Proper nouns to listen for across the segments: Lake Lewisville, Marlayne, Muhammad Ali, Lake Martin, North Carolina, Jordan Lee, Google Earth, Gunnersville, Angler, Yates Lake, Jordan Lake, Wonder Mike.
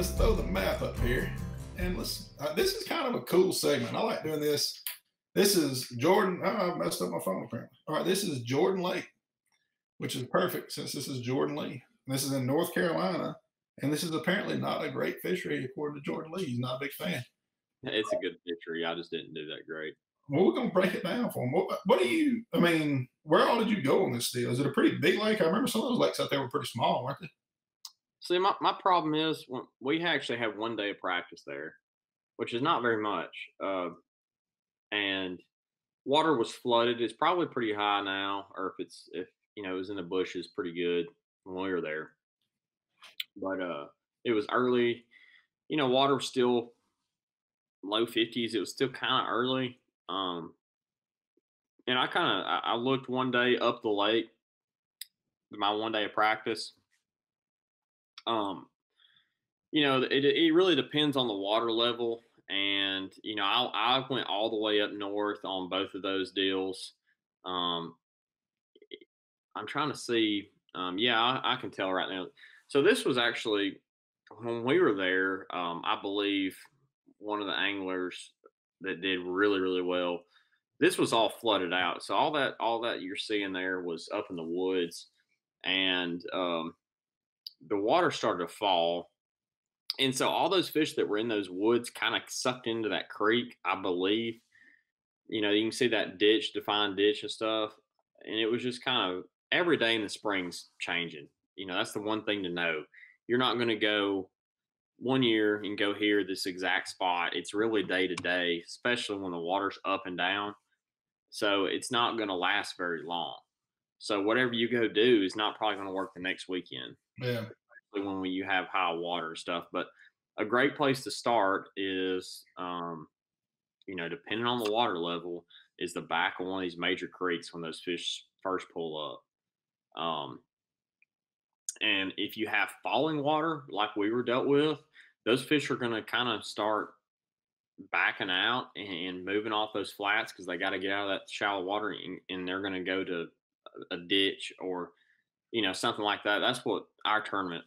Let's throw the map up here. And let's, this is kind of a cool segment. I like doing this. This is Jordan. Oh, I messed up my phone apparently. All right, this is Jordan Lake, which is perfect since this is Jordan Lee. And this is in North Carolina. And this is apparently not a great fishery according to Jordan Lee. He's not a big fan. It's a good fishery. I just didn't do that great. Well, we're going to break it down for them. What do you, I mean, where all did you go on this deal? Is it a pretty big lake? I remember some of those lakes out there were pretty small, weren't they? See, my problem is we actually have one day of practice there, which is not very much. And water was flooded. It's probably pretty high now, or if you know, it was in the bushes pretty good when we were there. But it was early. You know, water was still low 50s. It was still kind of early. And I looked one day up the lake, my one day of practice. You know, it really depends on the water level. And, you know, I went all the way up north on both of those deals. I'm trying to see. Yeah, I can tell right now. So this was actually, when we were there, I believe one of the anglers that did really, really well, this was all flooded out. So all that you're seeing there was up in the woods. And the water started to fall. And so all those fish that were in those woods kind of sucked into that creek, I believe. You know, you can see that ditch, defined ditch and stuff. And it was just kind of every day in the spring's changing. You know, that's the one thing to know. You're not going to go one year and go here, this exact spot. It's really day to day, especially when the water's up and down. So it's not going to last very long. So whatever you go do is not probably going to work the next weekend. Yeah. When you have high water and stuff. But a great place to start is, you know, depending on the water level, is the back of one of these major creeks when those fish first pull up. And if you have falling water like we were dealt with, those fish are going to kind of start backing out and moving off those flats because they got to get out of that shallow water and they're going to go to a ditch or, you know, something like that. That's what our tournament,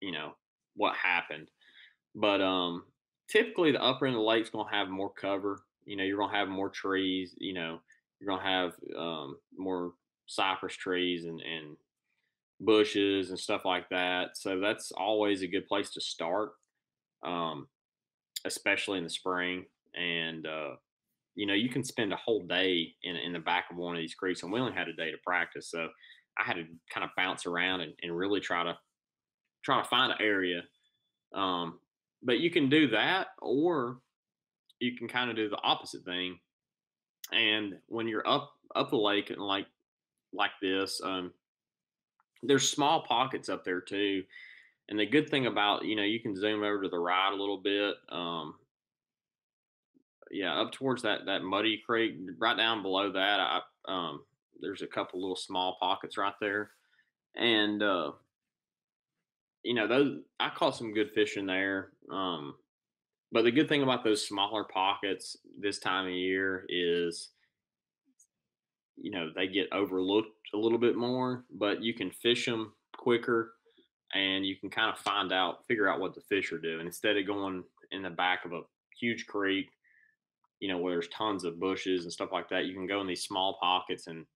you know, what happened. But typically the upper end of the lake's going to have more cover. You know, you're going to have more trees. You know, you're going to have more cypress trees and bushes and stuff like that. So that's always a good place to start, especially in the spring. And, you know, you can spend a whole day in the back of one of these creeks. And we only had a day to practice. So I had to kind of bounce around and really try to find an area. But you can do that, or you can kind of do the opposite thing. And when you're up the lake and like this, there's small pockets up there too. And the good thing about, you know, you can zoom over to the right a little bit. Yeah, up towards that muddy creek, right down below that, there's a couple little small pockets right there. And, you know, those, I caught some good fish in there. But the good thing about those smaller pockets this time of year is, you know, they get overlooked a little bit more, but you can fish them quicker and you can kind of figure out what the fish are doing instead of going in the back of a huge creek, you know, where there's tons of bushes and stuff like that. You can go in these small pockets, and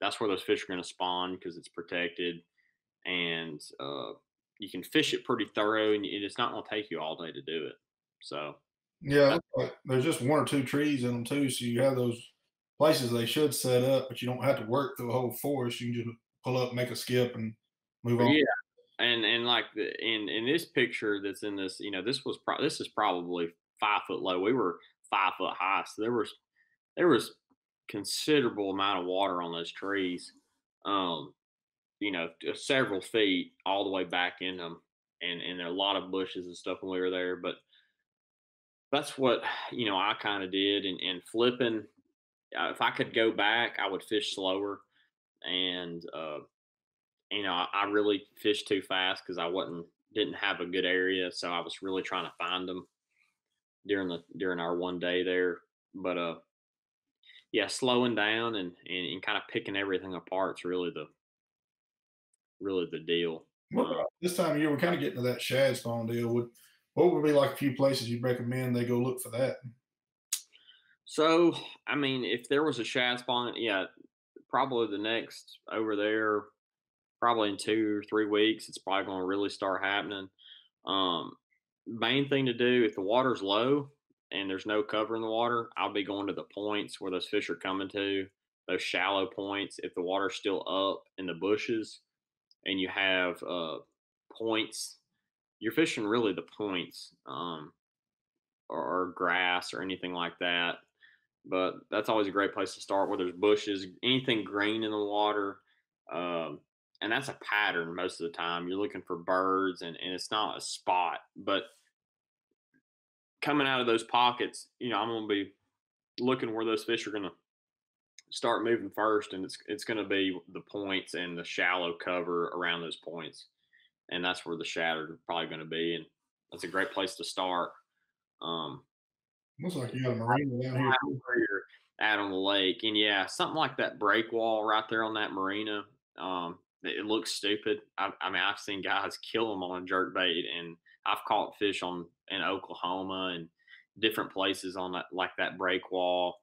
that's where those fish are going to spawn because it's protected. And you can fish it pretty thorough, and it's not going to take you all day to do it. So, yeah, there's just one or two trees in them, too. So you have those places they should set up, but you don't have to work through a whole forest. You can just pull up, make a skip, and move on. Yeah. And like in this picture that's in this, you know, this is probably 5 foot low. We were 5 foot high. So there was considerable amount of water on those trees, you know, several feet all the way back in them. And there are a lot of bushes and stuff when we were there. But that's what, you know, I kind of did. And flipping, if I could go back, I would fish slower. And, you know, I really fished too fast because I didn't have a good area. So I was really trying to find them during our one day there. But, yeah, slowing down and kind of picking everything apart is really the deal. This time of year, we're kind of getting to that shad spawn deal. Would what would be like a few places you'd recommend they go look for that? So, I mean, if there was a shad spawn, yeah, probably the next over there, probably in 2 or 3 weeks, it's probably going to really start happening. Main thing to do, if the water's low and there's no cover in the water, I'll be going to the points where those fish are coming to, those shallow points. If the water's still up in the bushes and you have points, you're fishing really the points or grass or anything like that. But that's always a great place to start, where there's bushes, anything green in the water. And that's a pattern most of the time. You're looking for birds, and it's not a spot. But coming out of those pockets, you know, I'm going to be looking where those fish are going to start moving first, and it's going to be the points and the shallow cover around those points. And that's where the shad are probably going to be, and that's a great place to start. Looks like you got a marina down here. Out on the lake, and yeah, something like that break wall right there on that marina. It looks stupid. I mean, I've seen guys kill them on jerk bait, and I've caught fish in Oklahoma and different places on that, like that break wall.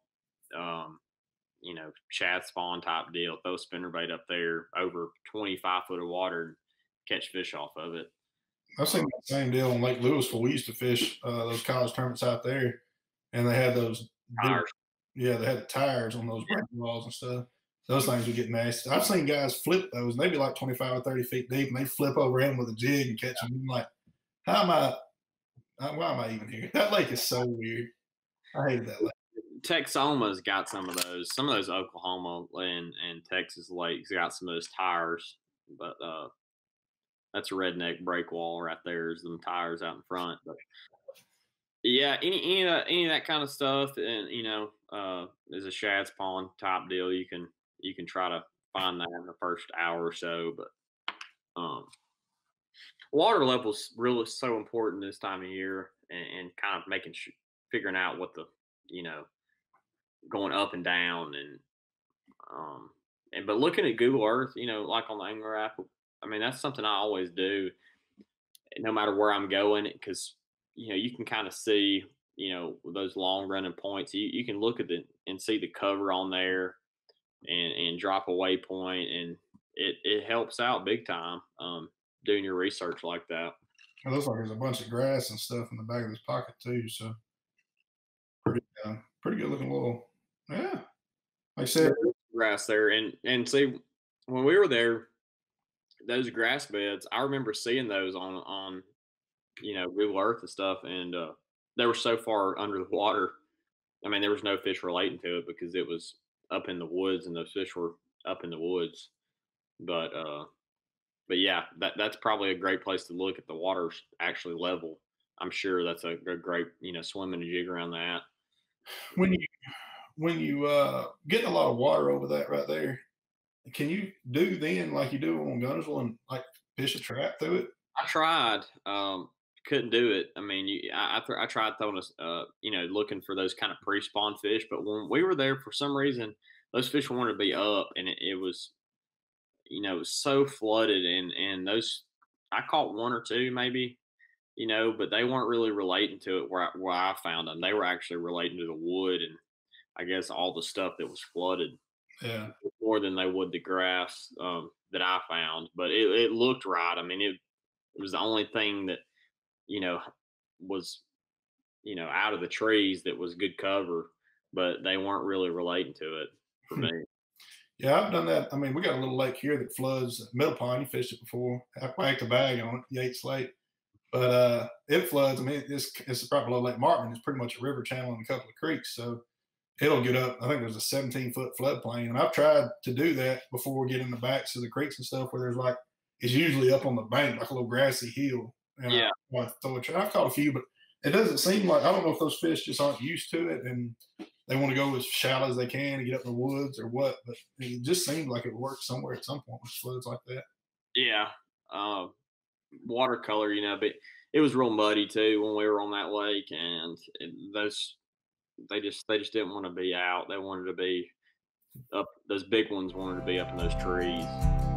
You know, shad spawn type deal. Throw a spinnerbait up there over 25 foot of water, catch fish off of it. I've seen that same deal on Lake Lewisville. We used to fish those college tournaments out there, and they had those tires. Yeah, they had the tires on those break walls and stuff. Those things would get nasty. I've seen guys flip those, and they'd be like 25 or 30 feet deep, and they flip over him with a jig and catch him. I'm like, why am I even here? That lake is so weird. I hated that lake. Texoma's got some of those. Some of those Oklahoma and Texas lakes got some of those tires, but that's a redneck break wall right there. Is them tires out in front. But yeah, any of that kind of stuff, and you know, is a shad spawn type deal. You can try to find that in the first hour or so. But water level's really so important this time of year, and kind of figuring out what the, you know, going up and down, and but looking at Google Earth, you know, like on the Angler app. I mean, that's something I always do, no matter where I'm going, because you know you can kind of see, you know, those long running points. You can look at and see the cover on there, and drop a waypoint, and it helps out big time doing your research like that. It looks like there's a bunch of grass and stuff in the back of this pocket too, so pretty good looking little, yeah. Like I said, grass there, and see when we were there, those grass beds, I remember seeing those on you know, Google Earth and stuff, and they were so far under the water. I mean, there was no fish relating to it because it was up in the woods, and those fish were up in the woods. But yeah, that's probably a great place to look at the water's actually level. I'm sure that's a great, you know, swimming a jig around that. When you get a lot of water over that right there, can you do then like you do on Gunnersville and like fish a trap through it? I tried, couldn't do it. I mean, I tried throwing us, you know, looking for those kind of pre-spawn fish, but when we were there, for some reason, those fish wanted to be up, and it was, you know, it was so flooded, and those, I caught one or two maybe, you know, but they weren't really relating to it where I found them. They were actually relating to the wood, and I guess all the stuff that was flooded. Yeah, more than they would the grass that I found, but it looked right. I mean, it was the only thing that, you know, was, you know, out of the trees that was good cover, but they weren't really relating to it for me. Yeah, I've done that. I mean, we got a little lake here that floods. Middle Pond, you fished it before. I packed a bag on it, Yates Lake, but it floods. I mean, it's right below Lake Martin. It's pretty much a river channel and a couple of creeks, so it'll get up. I think there's a 17-foot floodplain, and I've tried to do that before we get in the backs of the creeks and stuff, where there's like, it's usually up on the bank, like a little grassy hill. And yeah, I've caught a few, but it doesn't seem like, I don't know if those fish just aren't used to it, and they want to go as shallow as they can to get up in the woods or what. But it just seemed like it worked somewhere at some point with floods like that. Yeah, watercolor, you know, but it was real muddy too when we were on that lake, and they just didn't want to be out. They wanted to be up. Those big ones wanted to be up in those trees.